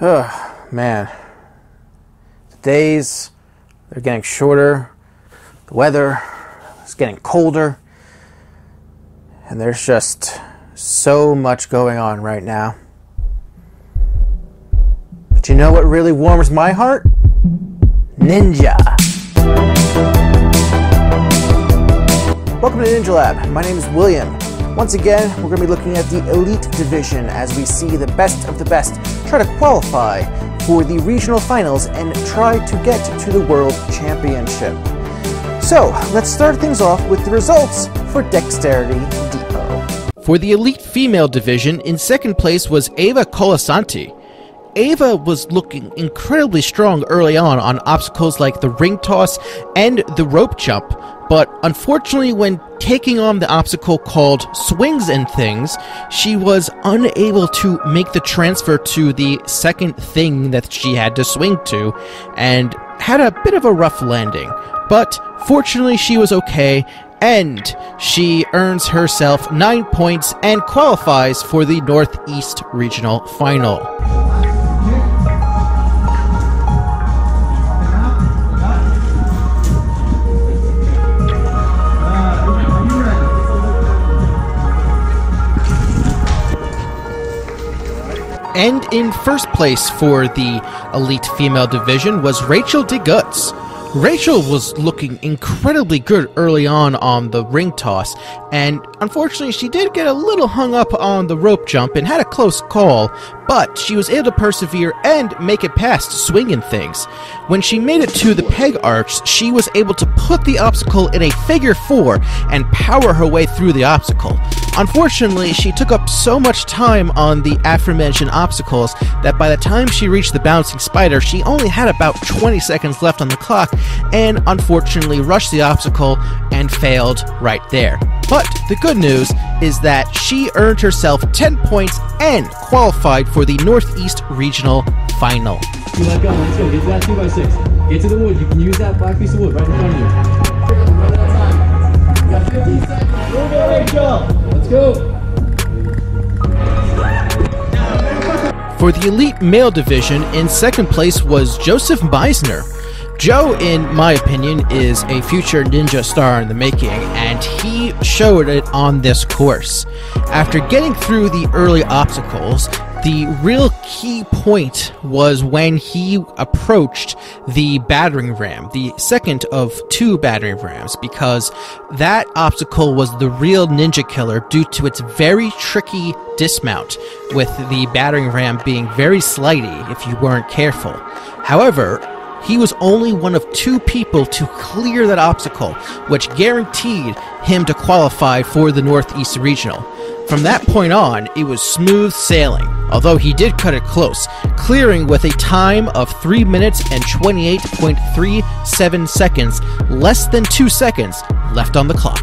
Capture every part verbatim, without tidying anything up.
Oh, man. The days, they're getting shorter. The weather is getting colder. And there's just so much going on right now. But you know what really warms my heart? Ninja. Welcome to Ninja Lab. My name is William. Once again, we're going to be looking at the elite division as we see the best of the best try to qualify for the regional finals and try to get to the world championship. So let's start things off with the results for Dexterity Depot. For the elite female division, in second place was Ava Colasanti. Ava was looking incredibly strong early on on obstacles like the ring toss and the rope jump, but unfortunately when taking on the obstacle called swings and things, she was unable to make the transfer to the second thing that she had to swing to and had a bit of a rough landing. But fortunately she was okay, and she earns herself nine points and qualifies for the Northeast Regional Final. And in first place for the elite female division was Rachel Degutz. Rachel was looking incredibly good early on on the ring toss, and unfortunately she did get a little hung up on the rope jump and had a close call, but she was able to persevere and make it past swinging things. When she made it to the peg arch, she was able to put the obstacle in a figure four and power her way through the obstacle. Unfortunately, she took up so much time on the aforementioned obstacles that by the time she reached the bouncing spider, she only had about twenty seconds left on the clock and unfortunately rushed the obstacle and failed right there. But the good news is that she earned herself ten points and qualified for the Northeast Regional Final. You let go, let's go, get to that two by six. Get to the wood, you can use that black piece of wood right in front of you. Right at time. You got fifteen seconds. Move it, Rachel! Go. For the elite male division, in second place was Joseph Meisner. Joe, in my opinion, is a future ninja star in the making, and he showed it on this course. After getting through the early obstacles, the real key point was when he approached the battering ram, the second of two battering rams, because that obstacle was the real ninja killer due to its very tricky dismount, with the battering ram being very slidey if you weren't careful. However, he was only one of two people to clear that obstacle, which guaranteed him to qualify for the Northeast Regional. From that point on, it was smooth sailing, although he did cut it close, clearing with a time of three minutes and twenty-eight point three seven seconds, less than two seconds left on the clock.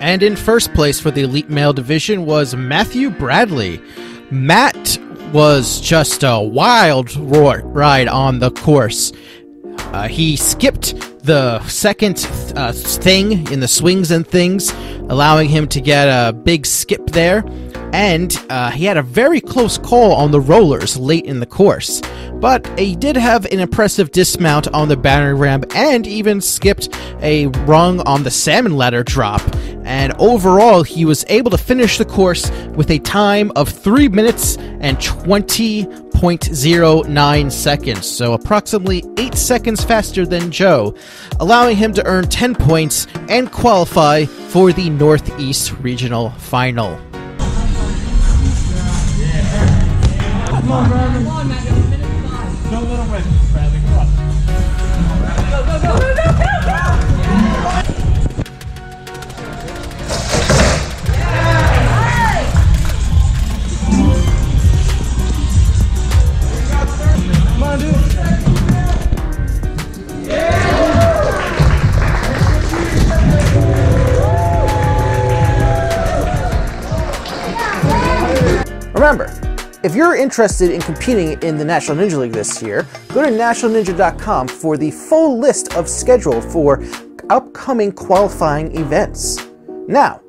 And in first place for the elite male division was Matthew Bradley. Matt was just a wild ride on the course. Uh, he skipped the second uh, thing in the swings and things, allowing him to get a big skip there. And uh, he had a very close call on the rollers late in the course. But he did have an impressive dismount on the battering ram and even skipped a rung on the salmon ladder drop. And overall, he was able to finish the course with a time of three minutes and twenty point oh nine seconds, so approximately eight seconds faster than Joe, allowing him to earn ten points and qualify for the Northeast Regional Final. Come on, Bradley. Come on, Matthew. It's minute five. No little win, Bradley. Come on. Go, go, go, go, go, go, go! Yeah. Yeah. remember, if you're interested in competing in the National Ninja League this year, go to national ninja dot com for the full list of schedule for upcoming qualifying events. Now,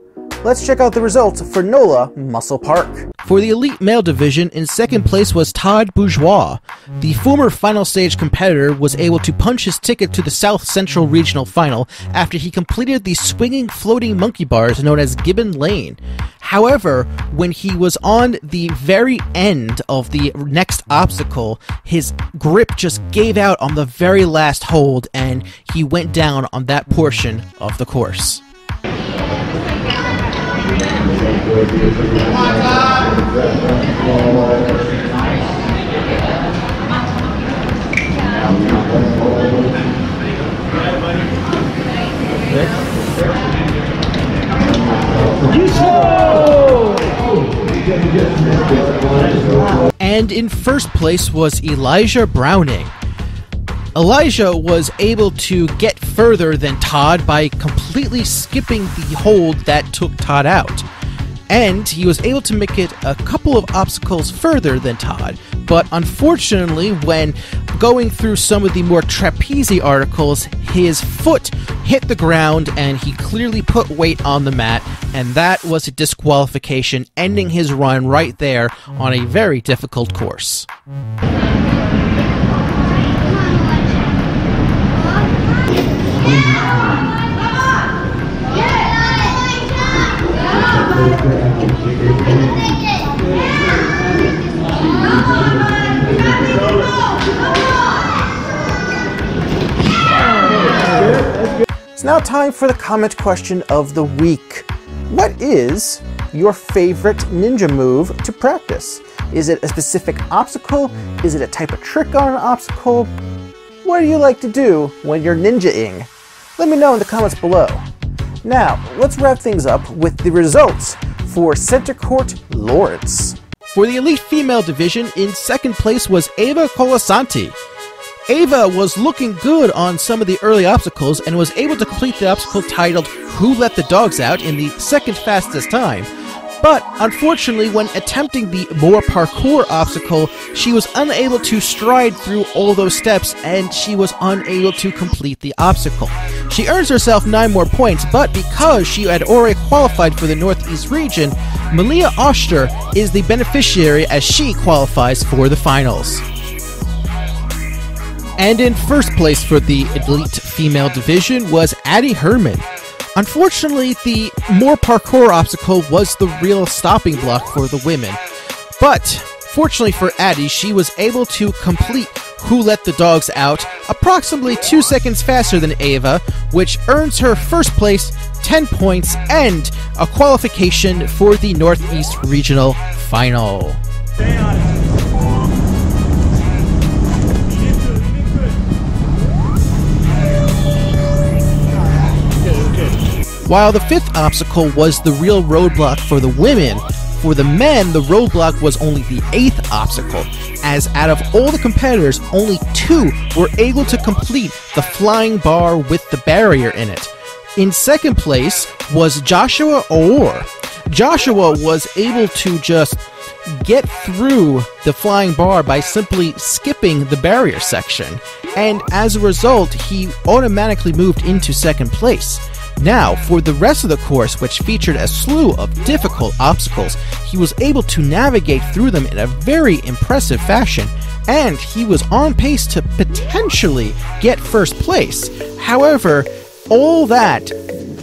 let's check out the results for NOLA Muscle Park. For the elite male division, in second place was Todd Bourgeois. The former final stage competitor was able to punch his ticket to the South Central Regional Final after he completed the swinging floating monkey bars known as Gibbon Lane. However, when he was on the very end of the next obstacle, his grip just gave out on the very last hold and he went down on that portion of the course. And in first place was Elijah Browning. Elijah was able to get further than Todd by completely skipping the hold that took Todd out. And he was able to make it a couple of obstacles further than Todd, but unfortunately when going through some of the more trapeze articles, his foot hit the ground and he clearly put weight on the mat, and that was a disqualification, ending his run right there on a very difficult course. It's now time for the comment question of the week. What is your favorite ninja move to practice? Is it a specific obstacle? Is it a type of trick on an obstacle? What do you like to do when you're ninja-ing? Let me know in the comments below. Now, let's wrap things up with the results for Center Court Lawrence. For the elite female division, in second place was Ava Colasanti. Ava was looking good on some of the early obstacles and was able to complete the obstacle titled Who Let the Dogs Out in the second fastest time. But unfortunately, when attempting the more parkour obstacle, she was unable to stride through all those steps and she was unable to complete the obstacle. She earns herself nine more points, but because she had already qualified for the Northeast region, Malia Oster is the beneficiary as she qualifies for the finals. And in first place for the elite female division was Addie Herman. Unfortunately, the more parkour obstacle was the real stopping block for the women, but fortunately for Addie, she was able to complete Who Let the Dogs Out approximately two seconds faster than Ava, which earns her first place, ten points, and a qualification for the Northeast Regional Final. While the fifth obstacle was the real roadblock for the women, for the men, the roadblock was only the eighth obstacle, as out of all the competitors, only two were able to complete the flying bar with the barrier in it. In second place was Joshua Orr. Joshua was able to just get through the flying bar by simply skipping the barrier section, and as a result, he automatically moved into second place. Now, for the rest of the course, which featured a slew of difficult obstacles, he was able to navigate through them in a very impressive fashion, and he was on pace to potentially get first place. However, all that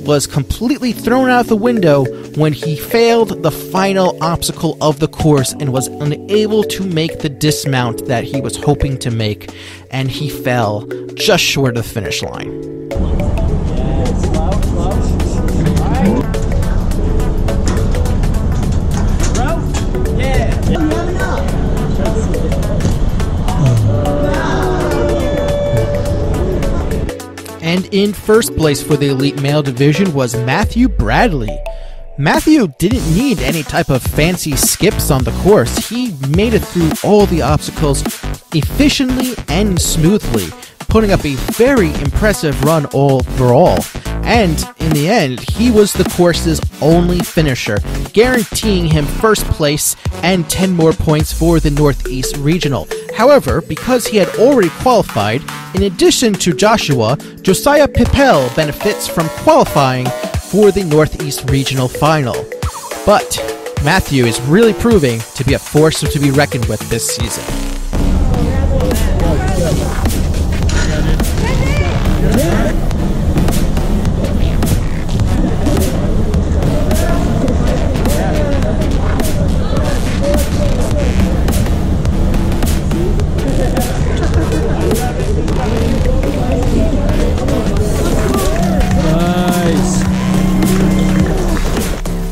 was completely thrown out the window when he failed the final obstacle of the course and was unable to make the dismount that he was hoping to make, and he fell just short of the finish line. And in first place for the elite male division was Matthew Bradley. Matthew didn't need any type of fancy skips on the course. He made it through all the obstacles efficiently and smoothly, putting up a very impressive run overall. and in the end, he was the course's only finisher, guaranteeing him first place and ten more points for the Northeast Regional. However, because he had already qualified, in addition to Joshua, Josiah Pipel benefits from qualifying for the Northeast Regional Final. But Matthew is really proving to be a force to be reckoned with this season.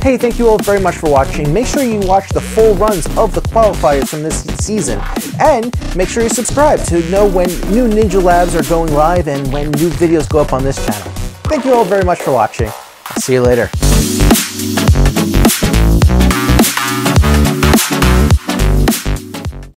Hey, thank you all very much for watching. Make sure you watch the full runs of the qualifiers from this season. And make sure you subscribe to know when new Ninja Labs are going live and when new videos go up on this channel. Thank you all very much for watching. I'll see you later.